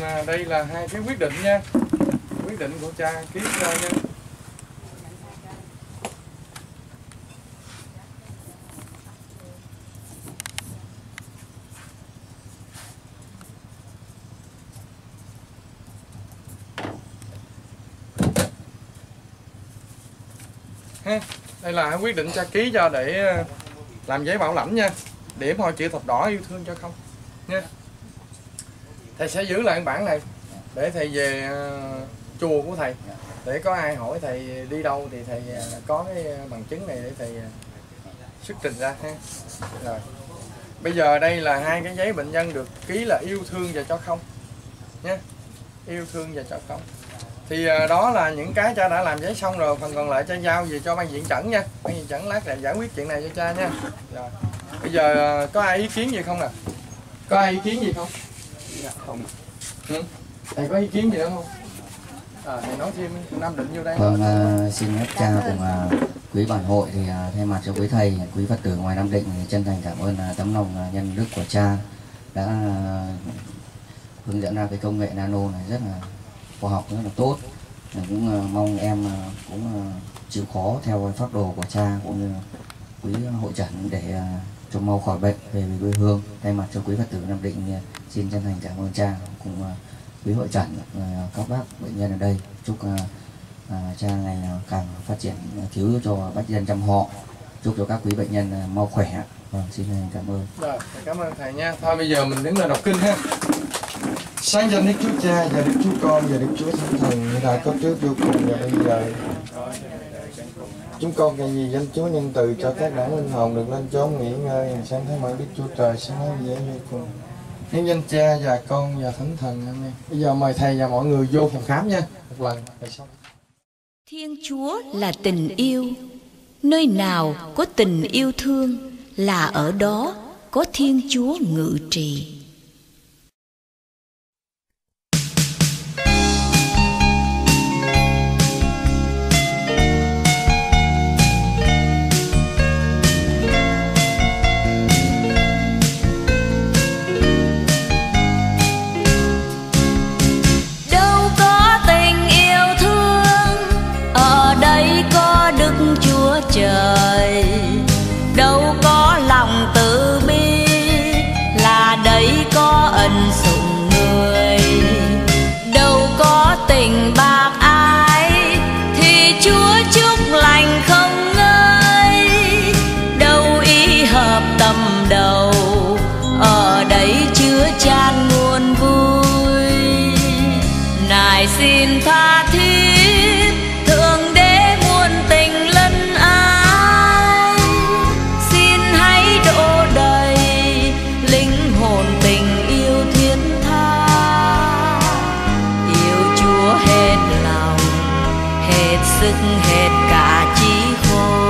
à, đây là hai cái quyết định nha. Quyết định của cha ký ra nha. Ha, đây là quyết định cha ký cho để làm giấy bảo lãnh nha. Điểm Hội Chữ Thập Đỏ yêu thương cho không nha. Thầy sẽ giữ lại bản này để thầy về chùa của thầy, để có ai hỏi thầy đi đâu thì thầy có cái bằng chứng này để thầy xuất trình ra ha. Rồi bây giờ đây là hai cái giấy bệnh nhân được ký là yêu thương và cho không nhé, yêu thương và cho không. Thì đó là những cái cha đã làm giấy xong rồi, phần còn lại cha giao về cho ban diện chẩn nha. Ban diện chẩn lát là giải quyết chuyện này cho cha nha. Rồi bây giờ có ai ý kiến gì không nè? Có ai ý kiến gì không? Dạ, không. Ừ. Thầy có ý kiến gì nữa không? À, thầy nói thêm Nam Định vô đây. Vâng, à, xin phép cha cùng à, quý bản hội thì à, thay mặt cho quý thầy, quý Phật tử ngoài Nam Định thì chân thành cảm ơn à, tấm lòng à, nhân đức của cha đã à, hướng dẫn ra cái công nghệ nano này rất là khoa học, rất là tốt. Mình cũng à, mong em à, cũng à, chịu khó theo pháp đồ của cha cũng như quý hội chẩn để à, cho mau khỏi bệnh về về quê hương. Thay mặt cho quý Phật tử Nam Định xin chân thành cảm ơn cha cùng uh, quý hội chẩn uh, các bác bệnh nhân ở đây. Chúc uh, uh, cha ngày uh, càng phát triển uh, cứu cho bác dân chăm họ, chúc cho các quý bệnh nhân uh, mau khỏe. Vâng, xin cảm ơn. Rồi, cảm ơn thầy nha. Thôi bây giờ mình đứng lên đọc kinh ha. Sáng danh Đức Chúa Cha và Đức Chúa Con và Đức Chúa Thánh Thần như là có trước vô cùng và bây giờ. Chúng con càng vì danh Chúa nhân từ cho các đảng linh hồn được lên chốn nghỉ ngơi sáng thấy mở Đức Chúa Trời sáng nói dễ vô cùng. Nhân danh Cha và Con và Thánh Thần. Amen. Bây giờ mời thầy và mọi người vô phòng khám nha. Một lần rồi xong. Thiên Chúa là tình yêu. Nơi nào có tình yêu thương là ở đó có Thiên Chúa ngự trị. Trời đâu có lòng từ bi là đấy. hết sức hết cả trí khôn.